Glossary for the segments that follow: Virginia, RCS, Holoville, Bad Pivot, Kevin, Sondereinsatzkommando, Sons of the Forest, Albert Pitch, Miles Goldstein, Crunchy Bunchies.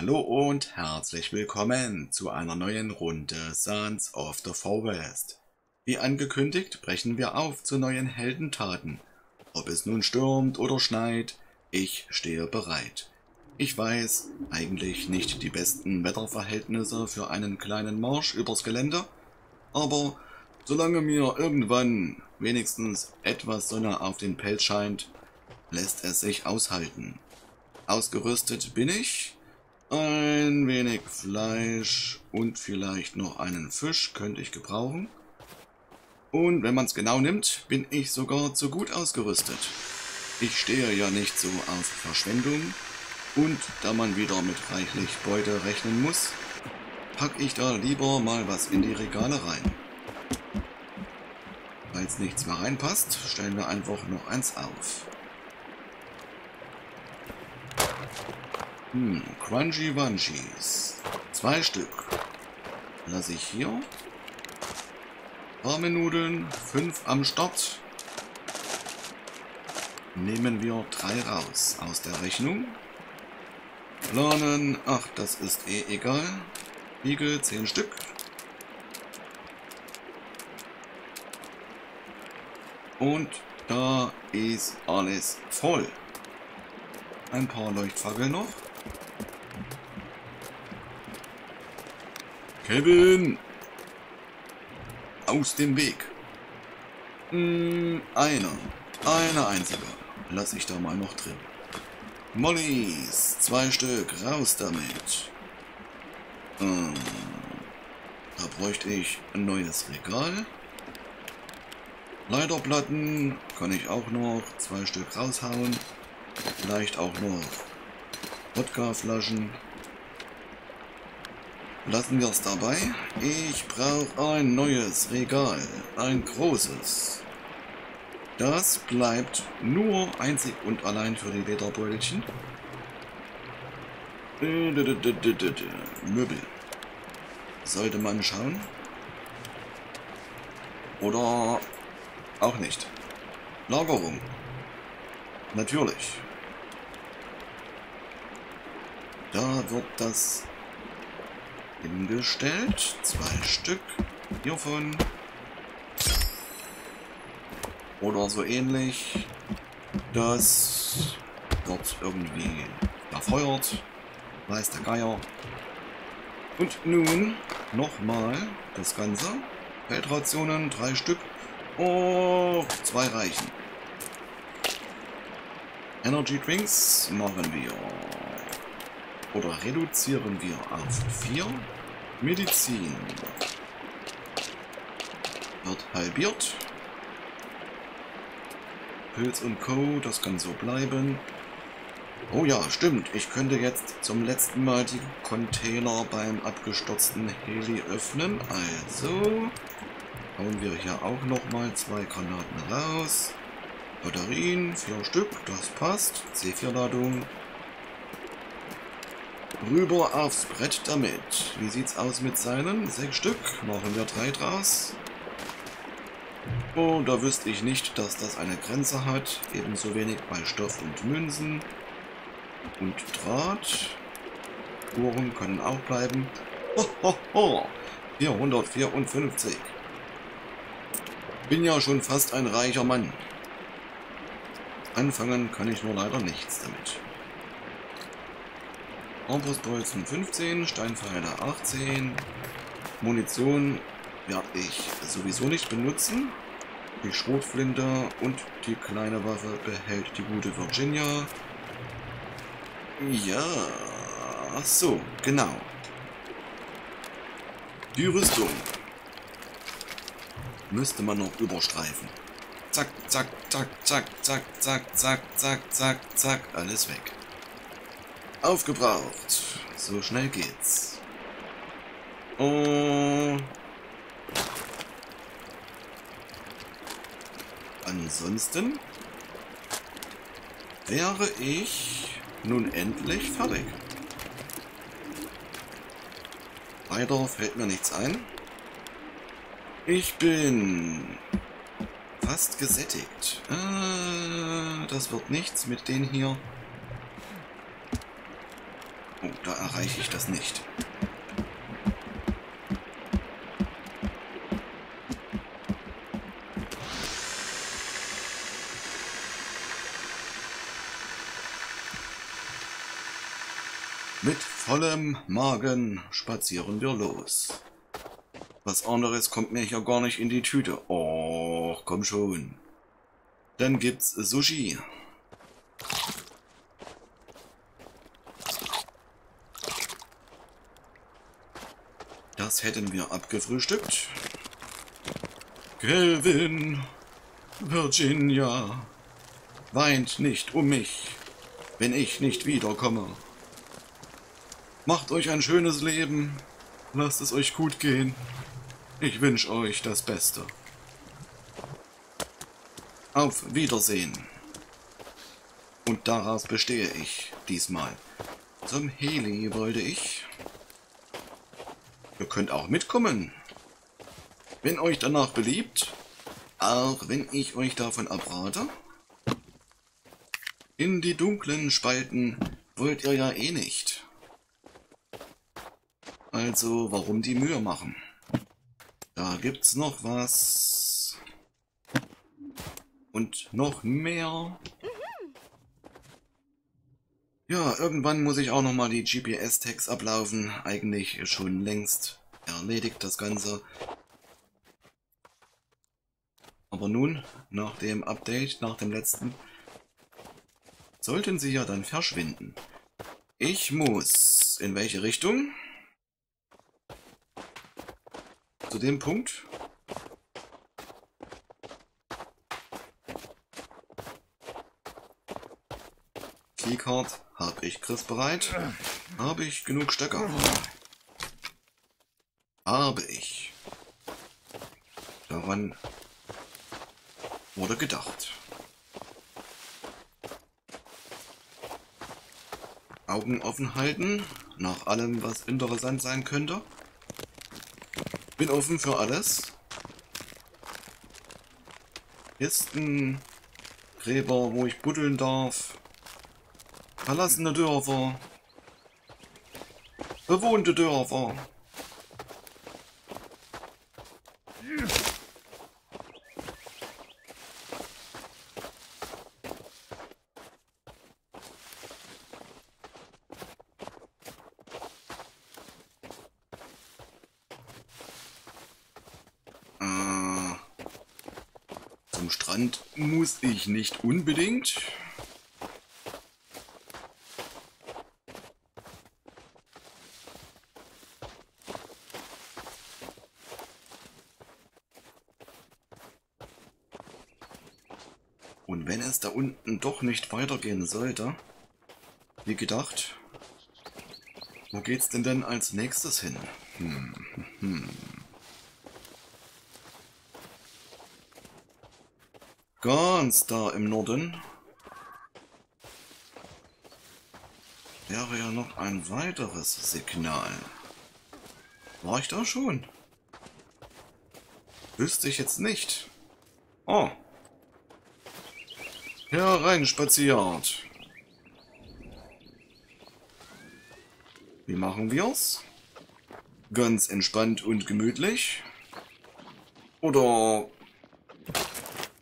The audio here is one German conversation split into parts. Hallo und herzlich willkommen zu einer neuen Runde Sons of the Forest. Wie angekündigt brechen wir auf zu neuen Heldentaten. Ob es nun stürmt oder schneit, ich stehe bereit. Ich weiß, eigentlich nicht die besten Wetterverhältnisse für einen kleinen Marsch übers Gelände, aber solange mir irgendwann wenigstens etwas Sonne auf den Pelz scheint, lässt es sich aushalten. Ausgerüstet bin ich. Ein wenig Fleisch und vielleicht noch einen Fisch könnte ich gebrauchen. Und wenn man es genau nimmt, bin ich sogar zu gut ausgerüstet. Ich stehe ja nicht so auf Verschwendung. Und da man wieder mit reichlich Beute rechnen muss, packe ich da lieber mal was in die Regale rein. Falls nichts mehr reinpasst, stellen wir einfach noch eins auf. Crunchy Bunchies. 2 Stück. Lasse ich hier. Rahmennudeln, 5 am Start. Nehmen wir 3 raus aus der Rechnung. Planen, ach, das ist eh egal. Igel, 10 Stück. Und da ist alles voll. Ein paar Leuchtfackeln noch. Kevin! Aus dem Weg! Eine einzige. Lass ich da mal noch drin. Mollys! 2 Stück, raus damit! Da bräuchte ich ein neues Regal. Leiterplatten kann ich auch noch 2 Stück raushauen. Vielleicht auch noch Wodkaflaschen. Lassen wir es dabei. Ich brauche ein neues Regal. Ein großes. Das bleibt nur einzig und allein für die Lederbeutelchen. Möbel. Sollte man schauen. Oder auch nicht. Lagerung. Natürlich. Da wird das hingestellt. 2 Stück hiervon. Oder so ähnlich. Das wird irgendwie verfeuert. Weiß der Geier. Und nun nochmal das Ganze. Feldrationen, 3 Stück. Oh, 2 reichen. Energy Drinks machen wir. Oder reduzieren wir auf 4. Medizin wird halbiert. Pilz und Co. Das kann so bleiben. Oh ja, stimmt. Ich könnte jetzt zum letzten Mal die Container beim abgestürzten Heli öffnen. Also hauen wir hier auch nochmal 2 Granaten raus. Batterien, 4 Stück. Das passt. C4-Ladung. Rüber aufs Brett damit. Wie sieht's aus mit seinen? 6 Stück. Machen wir 3 draus. Oh, da wüsste ich nicht, dass das eine Grenze hat. Ebenso wenig bei Stoff und Münzen. Und Draht. Uhren können auch bleiben. Hohoho. 454. Bin ja schon fast ein reicher Mann. Anfangen kann ich nur leider nichts damit. Armbrustbolzen 15, Steinpfeiler 18, Munition werde ich sowieso nicht benutzen. Die Schrotflinte und die kleine Waffe behält die gute Virginia. Ja, ach so, genau. Die Rüstung müsste man noch überstreifen. Zack, zack, zack, zack, zack, zack, zack, zack, zack, zack, alles weg. Aufgebraucht. So schnell geht's. Und ansonsten wäre ich nun endlich fertig. Weiter fällt mir nichts ein. Ich bin fast gesättigt. Das wird nichts mit denen hier. Oh, da erreiche ich das nicht. Mit vollem Magen spazieren wir los. Was anderes kommt mir hier gar nicht in die Tüte. Och, komm schon. Dann gibt's Sushi. Das hätten wir abgefrühstückt. Kevin, Virginia, weint nicht um mich, wenn ich nicht wiederkomme. Macht euch ein schönes Leben, lasst es euch gut gehen. Ich wünsche euch das Beste. Auf Wiedersehen. Und darauf bestehe ich diesmal. Zum Heli wollte ich. Ihr könnt auch mitkommen. Wenn euch danach beliebt, auch wenn ich euch davon abrate. In die dunklen Spalten wollt ihr ja eh nicht. Also warum die Mühe machen? Da gibt's noch was. Und noch mehr. Ja, irgendwann muss ich auch nochmal die GPS-Tags ablaufen. Eigentlich schon längst erledigt das Ganze. Aber nun, nach dem Update, nach dem letzten, sollten sie ja dann verschwinden. Ich muss... In welche Richtung? Zu dem Punkt. Keycard. Habe ich Chris bereit? Habe ich genug Stöcker? Habe ich. Daran wurde gedacht. Augen offen halten, nach allem, was interessant sein könnte. Bin offen für alles. Kisten, Gräber, wo ich buddeln darf. Verlassene Dörfer, bewohnte Dörfer. Zum Strand muss ich nicht unbedingt. Und wenn es da unten doch nicht weitergehen sollte, wie gedacht, wo geht's denn dann als nächstes hin? Ganz da im Norden wäre ja noch ein weiteres Signal. War ich da schon? Wüsste ich jetzt nicht. Oh. Hereinspaziert. Wie machen wir's? Ganz entspannt und gemütlich? Oder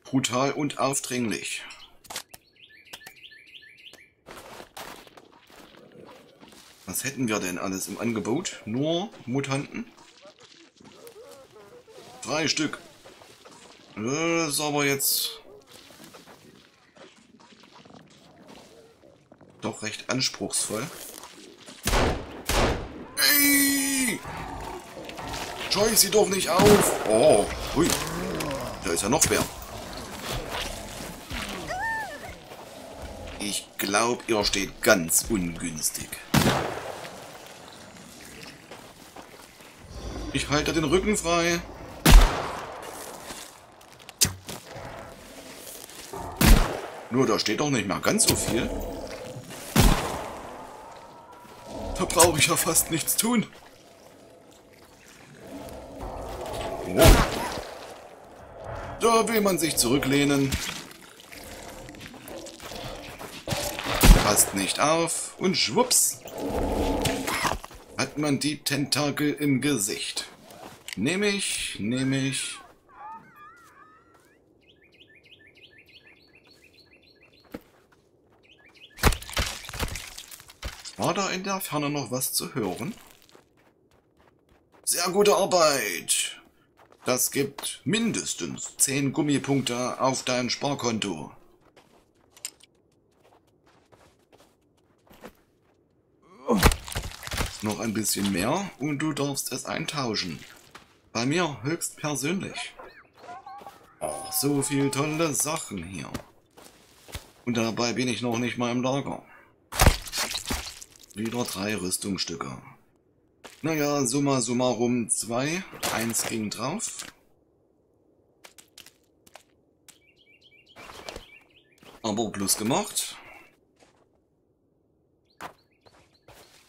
brutal und aufdringlich? Was hätten wir denn alles im Angebot? Nur Mutanten? 3 Stück. Das ist aber jetzt... doch recht anspruchsvoll. Ey! Scheu sie doch nicht auf! Oh, hui. Da ist ja noch wer. Ich glaube, ihr steht ganz ungünstig. Ich halte den Rücken frei. Nur, da steht doch nicht mehr ganz so viel. Da brauche ich ja fast nichts tun. Oh. Da will man sich zurücklehnen. Passt nicht auf und schwupps. kriegt man die Tentakel im Gesicht. Nehme ich. War da in der Ferne noch was zu hören? Sehr gute Arbeit! Das gibt mindestens 10 Gummipunkte auf dein Sparkonto. Noch ein bisschen mehr und du darfst es eintauschen. Bei mir höchstpersönlich. Oh, so viele tolle Sachen hier. Und dabei bin ich noch nicht mal im Lager. Wieder 3 Rüstungsstücke. Naja, summa summarum 2. 1 ging drauf. Aber plus gemacht.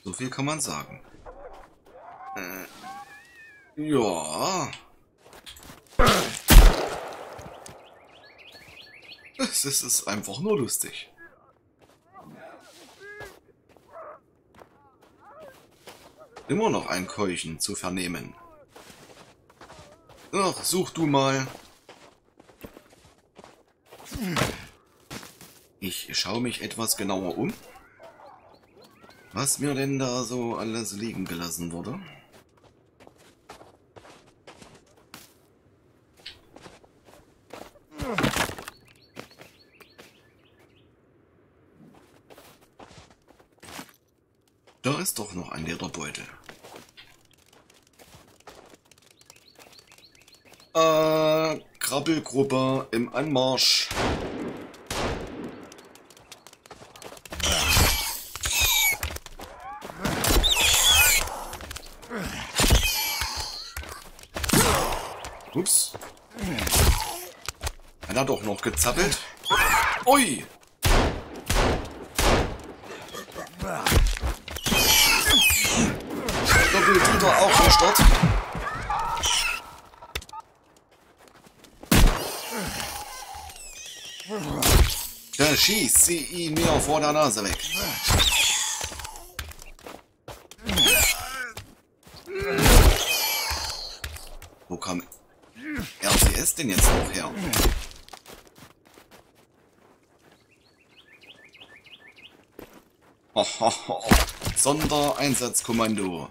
So viel kann man sagen. Ja. Es ist einfach nur lustig. Immer noch ein Keuchen zu vernehmen. Ach, such du mal. Ich schaue mich etwas genauer um. Was mir denn da so alles liegen gelassen wurde. Da ist doch noch ein Lederbeutel. Krabbelgruppe im Anmarsch. Ups. Er hat doch noch gezappelt. Ui! Doppeltüter auch vom Start. Da schießt sie ihn mir vor der Nase weg. Wo kam RCS denn jetzt noch her? Sondereinsatzkommando.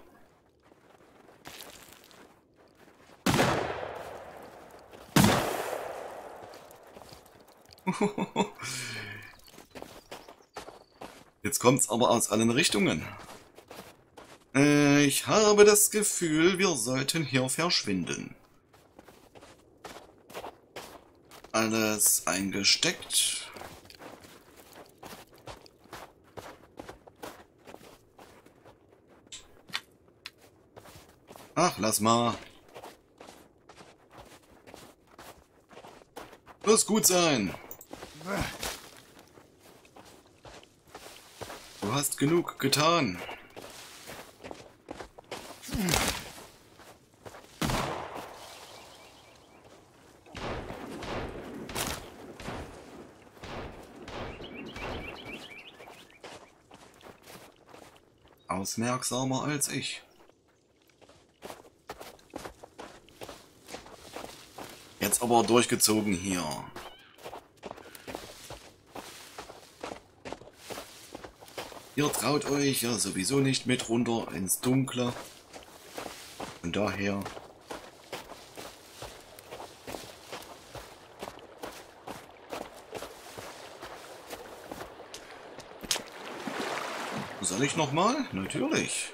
Jetzt kommt's aber aus allen Richtungen. Ich habe das Gefühl, wir sollten hier verschwinden. Alles eingesteckt. Ach, lass mal. Muss gut sein. Du hast genug getan. Ausmerksamer als ich. Jetzt aber durchgezogen hier. Ihr traut euch ja sowieso nicht mit runter ins Dunkle. Von daher. Soll ich nochmal? Natürlich.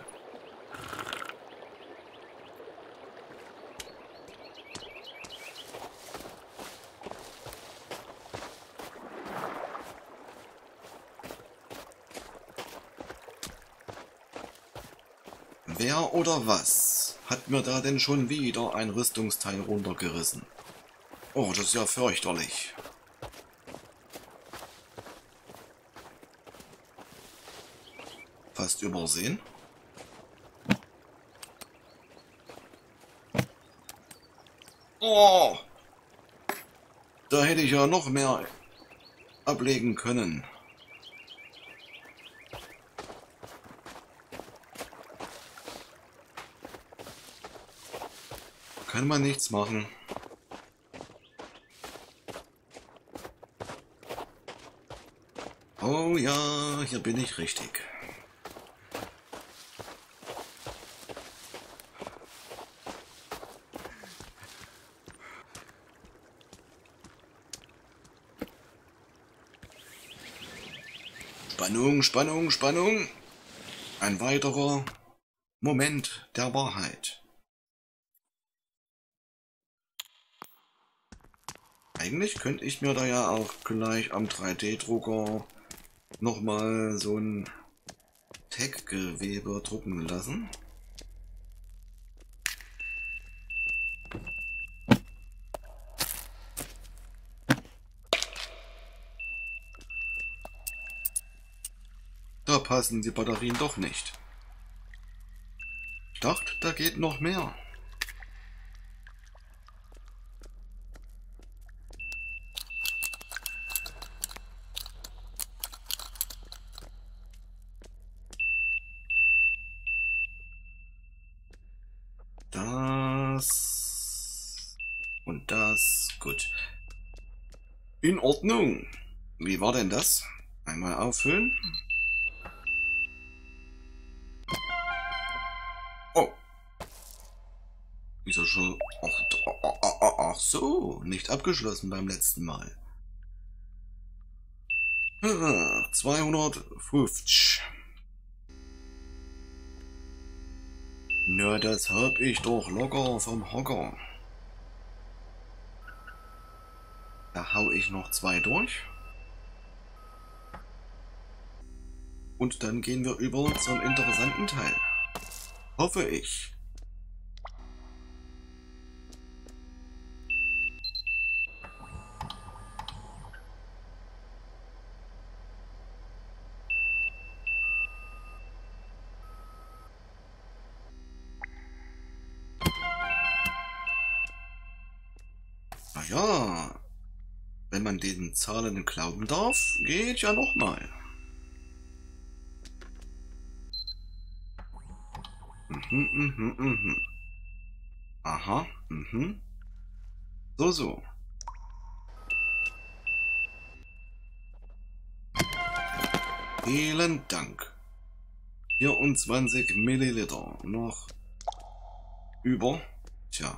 Wer oder was hat mir da denn schon wieder ein Rüstungsteil runtergerissen? Oh, das ist ja fürchterlich. Fast übersehen. Oh! Da hätte ich ja noch mehr ablegen können. kann man nichts machen. Oh ja, hier bin ich richtig. Spannung, Spannung, Spannung. Ein weiterer Moment der Wahrheit. Eigentlich könnte ich mir da ja auch gleich am 3D-Drucker nochmal so ein Tech-Gewebe drucken lassen. Da passen die Batterien doch nicht. Ich dachte, da geht noch mehr. Das und das. Gut. In Ordnung. Wie war denn das? Einmal auffüllen. Wieso schon? Ach so, nicht abgeschlossen beim letzten Mal. 250. Na, das hab ich doch locker vom Hocker. Da hau ich noch 2 durch. Und dann gehen wir über zum interessanten Teil. Hoffe ich. Ja, wenn man diesen Zahlen glauben darf, geht ja nochmal. Aha, So, so. Vielen Dank. 24 Milliliter noch über. Tja.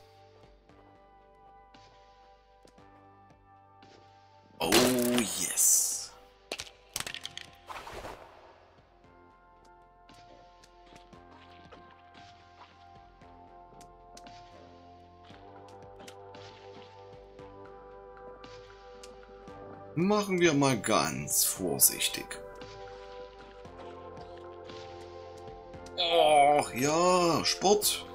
Yes. Machen wir mal ganz vorsichtig. Och ja, Sport.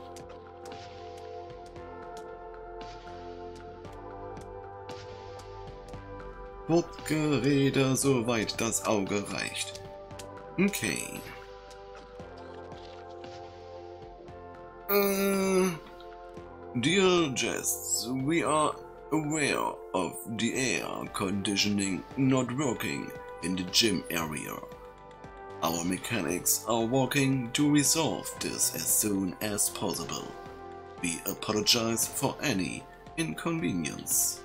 Wortgerede, soweit das Auge reicht. Okay. Dear guests, we are aware of the air conditioning not working in the gym area. Our mechanics are working to resolve this as soon as possible. We apologize for any inconvenience.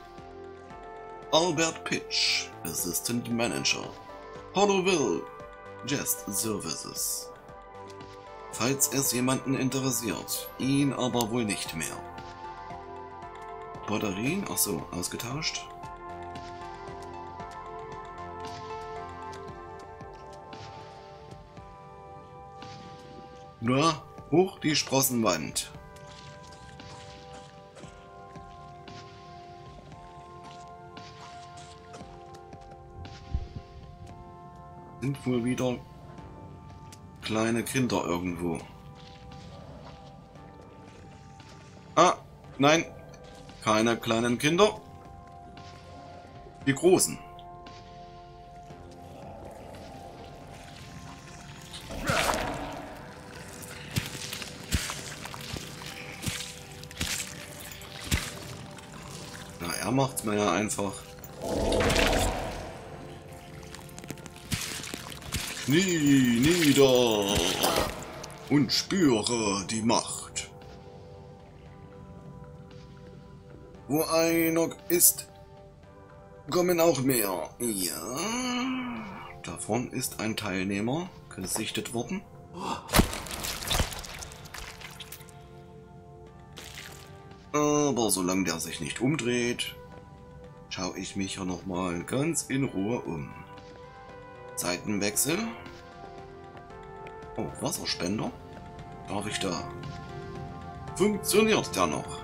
Albert Pitch, Assistant Manager, Holoville, Guest Services. Falls es jemanden interessiert, ihn aber wohl nicht mehr. Batterien, achso, ausgetauscht. Na, hoch die Sprossenwand. Sind wohl wieder kleine Kinder irgendwo. Ah, nein. Keine kleinen Kinder. Die großen. Na, er macht's mir ja einfach. Knie nieder und spüre die Macht. Wo einer ist, kommen auch mehr. Ja. Davon ist ein Teilnehmer gesichtet worden. Aber solange der sich nicht umdreht, schaue ich mich ja nochmal ganz in Ruhe um. Seitenwechsel. Oh, Wasserspender. Darf ich da? Funktioniert der noch?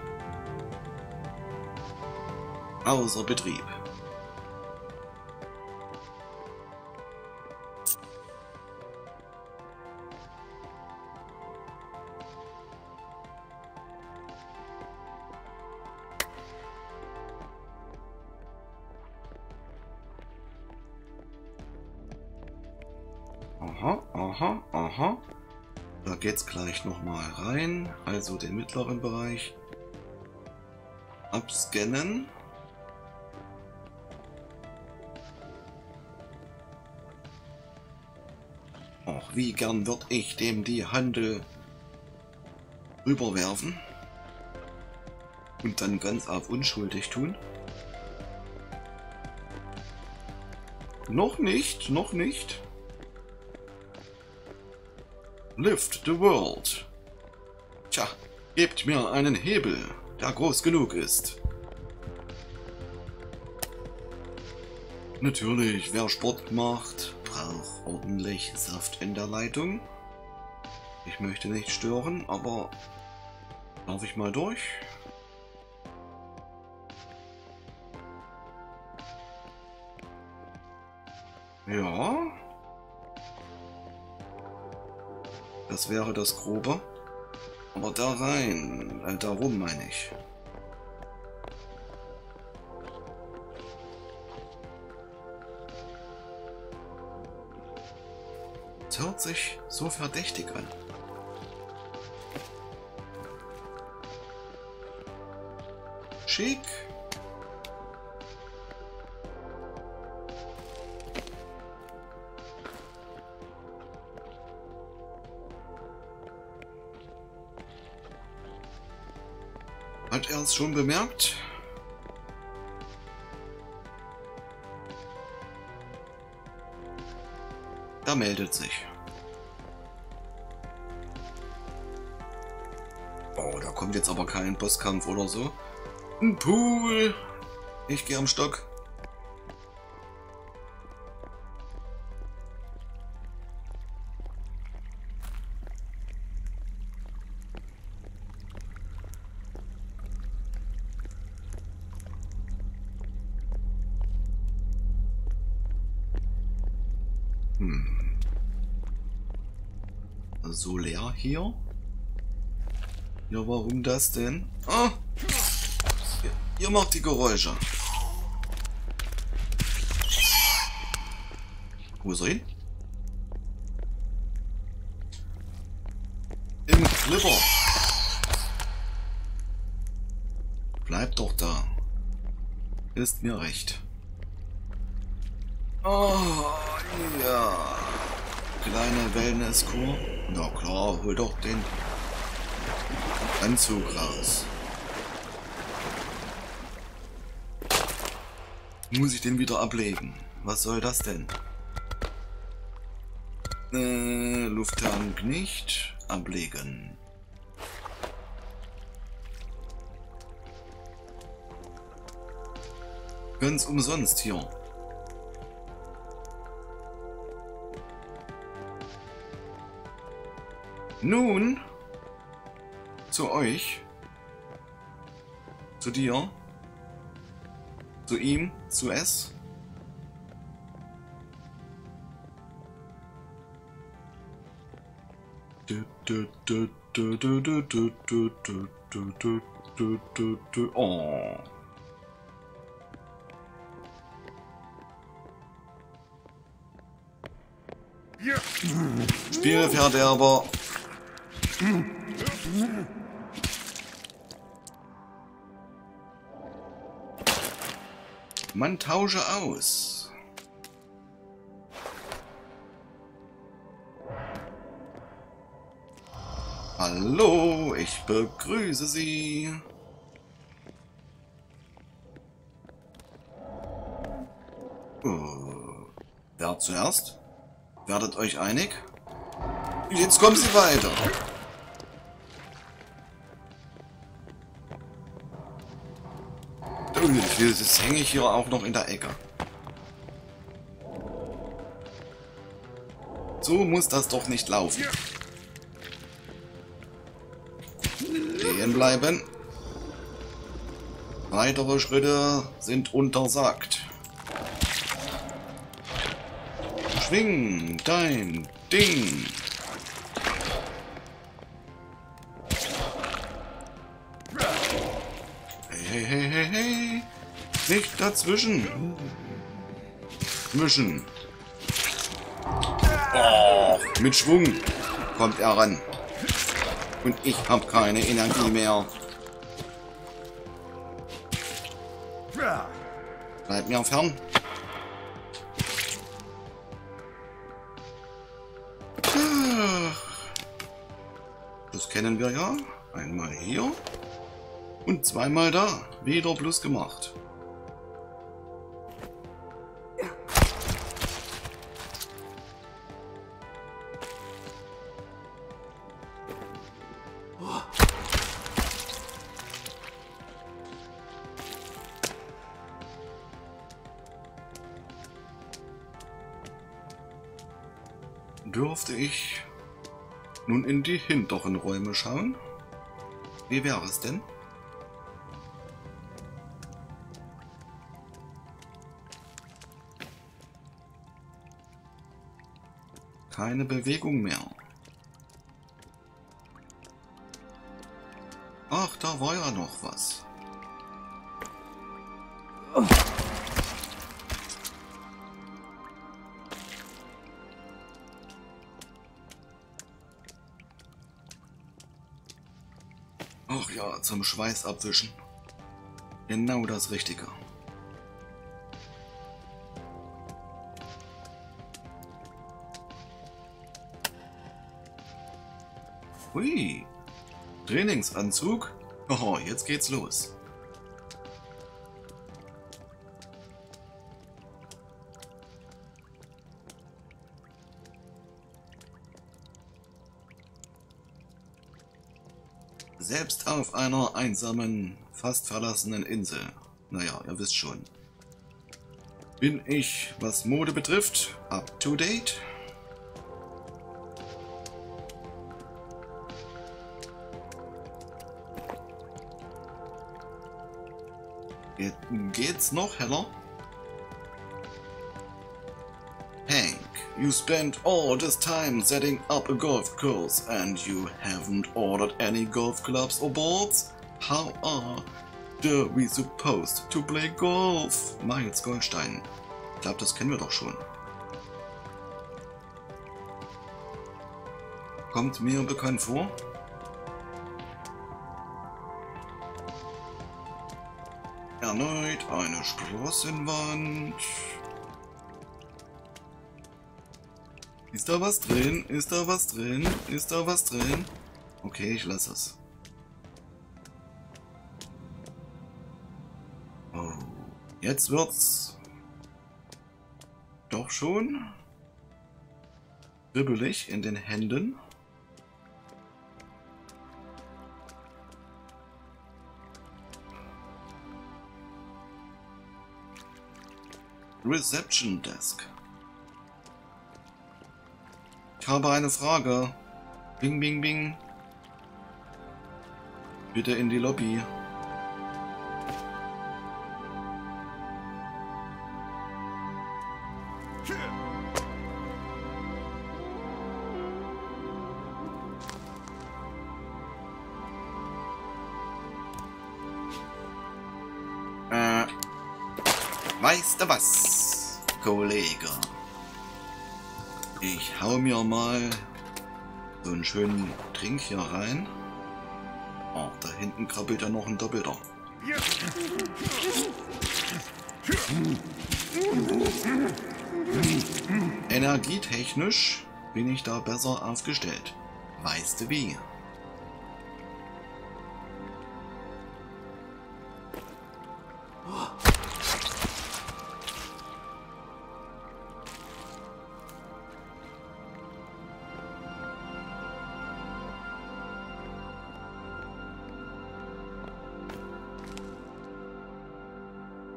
Außer Betrieb. Aha. Da geht's gleich nochmal rein. Also den mittleren Bereich. Abscannen. Och, wie gern würde ich dem die Handel rüberwerfen. Und dann ganz auf unschuldig tun. Noch nicht, noch nicht. Lift the world. Tja, gebt mir einen Hebel, der groß genug ist. Natürlich, wer Sport macht, braucht ordentlich Saft in der Leitung. Ich möchte nicht stören, aber darf ich mal durch? Ja. Das wäre das Grobe. Aber da rein. Da rum meine ich. Das hört sich so verdächtig an. Schick. Hat er es schon bemerkt? Da meldet sich. Oh, da kommt jetzt aber kein Bosskampf oder so. Ein Pool. Ich gehe am Stock. So leer hier. Ja, warum das denn? Ah! Ihr macht die Geräusche. Wo ist er hin? Im Flipper. Bleibt doch da. Ist mir recht. Oh, ja. Kleine Wellnesskur. Na klar, hol doch den Anzug raus. Muss ich den wieder ablegen? Was soll das denn? Lufttank nicht ablegen. Ganz umsonst hier. Nun, zu euch, zu dir, zu ihm, zu es. Oh. Spielverderber. Man tausche aus. Hallo, ich begrüße Sie. Wer zuerst? Werdet euch einig? Jetzt kommen Sie weiter. Jetzt hänge ich hier auch noch in der Ecke. So muss das doch nicht laufen. Stehen bleiben. Weitere Schritte sind untersagt. Schwing dein Ding. Nicht dazwischen. Mischen. Oh, mit Schwung kommt er ran. Und ich habe keine Energie mehr. Bleib mir fern. Das kennen wir ja. Einmal hier. Und zweimal da. Wieder plus gemacht. Dürfte ich nun in die hinteren Räume schauen? Wie wäre es denn? Keine Bewegung mehr. Ach, da war ja noch was. Ach ja, zum Schweiß abwischen. Genau das Richtige. Hui, Trainingsanzug. Oh, jetzt geht's los. Selbst auf einer einsamen, fast verlassenen Insel. Naja, ihr wisst schon. Bin ich, was Mode betrifft, up to date? Geht's noch heller? Hank, you spent all this time setting up a golf course and you haven't ordered any golf clubs or balls? How are we supposed to play golf? Miles Goldstein. Ich glaube, das kennen wir doch schon. Kommt mir bekannt vor? Erneut eine Sprossenwand. Ist da was drin? Ist da was drin? Ist da was drin? Okay, ich lasse es. Oh, jetzt wird's doch schon kribbelig in den Händen. Reception Desk. Ich habe eine Frage. Bing, bing, bing. Bitte in die Lobby. Weißt du was, Kollege? Ich hau mir mal so einen schönen Trink hier rein. Oh, da hinten krabbelt ja noch ein Doppelter. Energietechnisch bin ich da besser aufgestellt. Weißt du wie?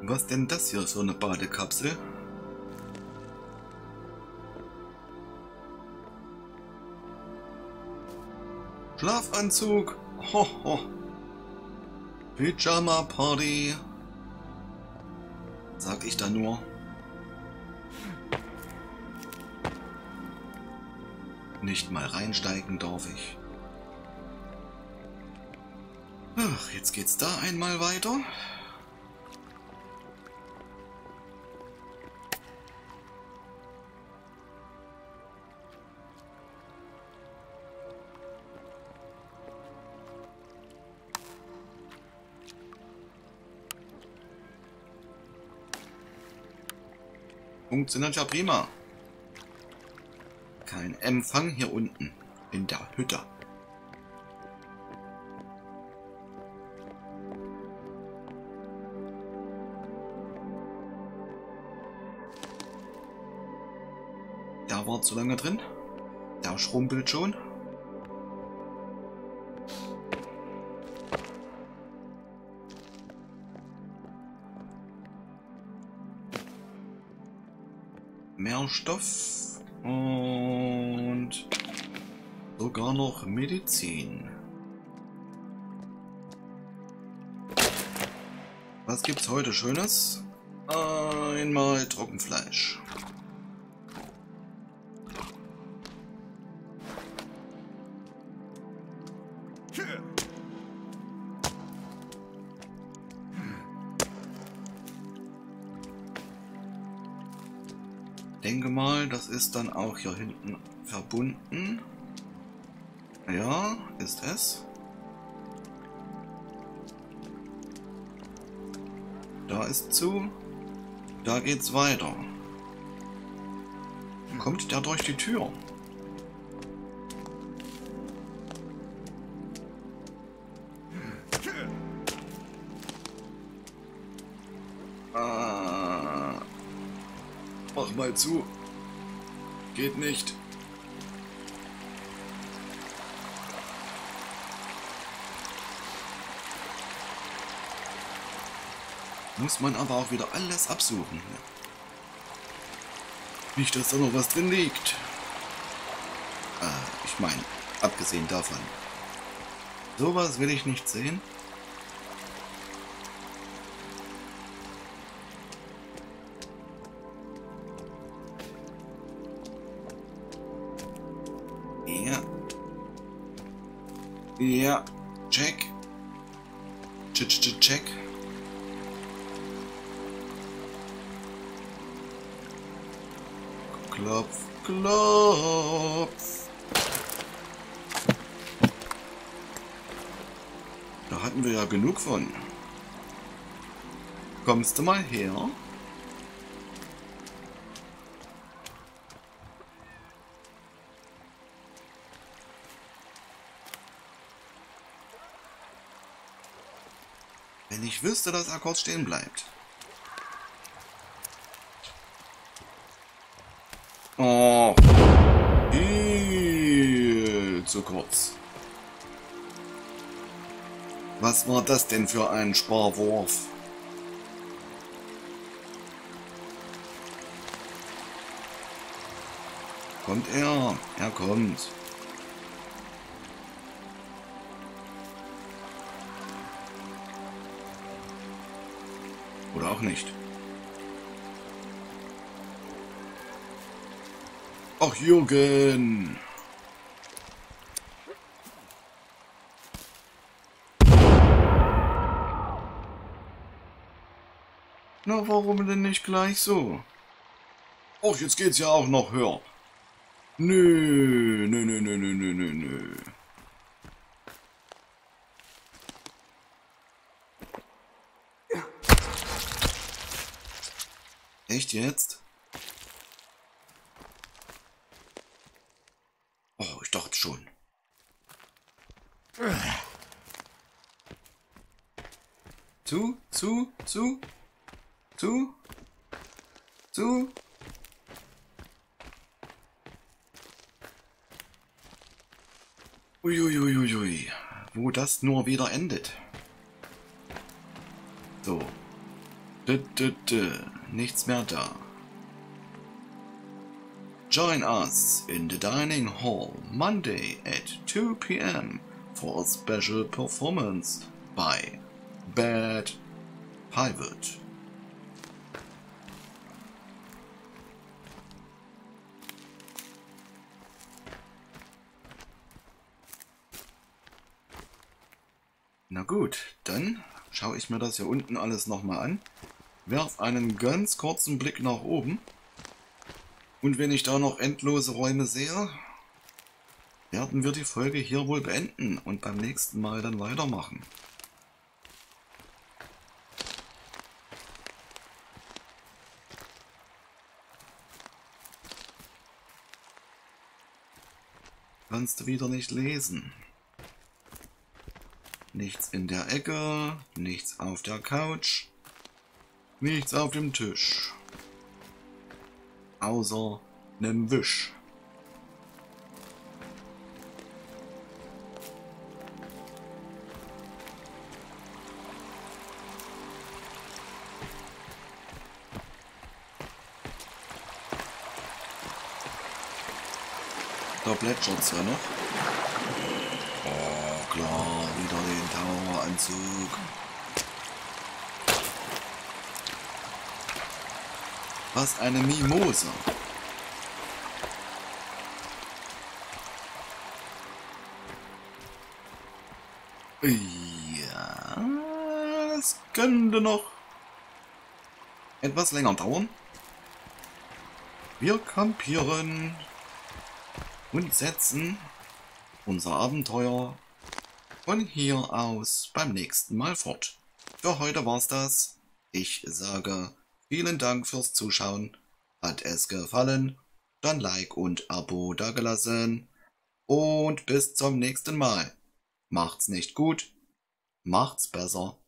Was denn das hier, so eine Badekapsel? Schlafanzug, ho, ho. Pyjama Party, sag ich da nur. Nicht mal reinsteigen darf ich. Ach, jetzt geht's da einmal weiter. Funktioniert ja prima. Kein Empfang hier unten in der Hütte. Der war zu lange drin. Der schrumpelt schon. Mehrstoff und sogar noch Medizin. Was gibt's heute Schönes? Einmal Trockenfleisch. Das ist dann auch hier hinten verbunden. Ja, ist es. Da ist zu. Da geht's weiter. Kommt der durch die Tür? Mach mal zu. Geht nicht. Muss man aber auch wieder alles absuchen hier. Nicht, dass da noch was drin liegt. Ich meine, abgesehen davon. Sowas will ich nicht sehen. Ja, check. Check. Klopf. Da hatten wir ja genug von. Kommst du mal her? Wenn ich wüsste, dass er kurz stehen bleibt. Oh. Viel zu kurz. Was war das denn für ein Sparwurf? Kommt er? Er kommt. Oder auch nicht. Ach, Jürgen! Na, warum denn nicht gleich so? Och, jetzt geht's ja auch noch höher. Nö, nö, nö, nö, nö, nö, nö, nö. Echt jetzt? Oh, ich dachte schon. Zu. Uiuiuiui. Wo das nur wieder endet. So. Nichts mehr da. Join us in the dining hall Monday at 2 p.m. for a special performance by Bad Pivot. Na gut, dann schaue ich mir das hier unten alles nochmal an. Werf einen ganz kurzen Blick nach oben. Und wenn ich da noch endlose Räume sehe, werden wir die Folge hier wohl beenden und beim nächsten Mal dann weitermachen. Kannst du wieder nicht lesen. Nichts in der Ecke, nichts auf der Couch. Nichts auf dem Tisch. Außer einem Wisch. Da plätschert's ja noch. Oh klar, wieder den Taucheranzug. Was eine Mimose. Ja, es könnte noch etwas länger dauern. Wir kampieren und setzen unser Abenteuer von hier aus beim nächsten Mal fort. Für heute war's das. Ich sage... vielen Dank fürs Zuschauen. Hat es gefallen? Dann Like und Abo dagelassen. Und bis zum nächsten Mal. Macht's nicht gut, macht's besser.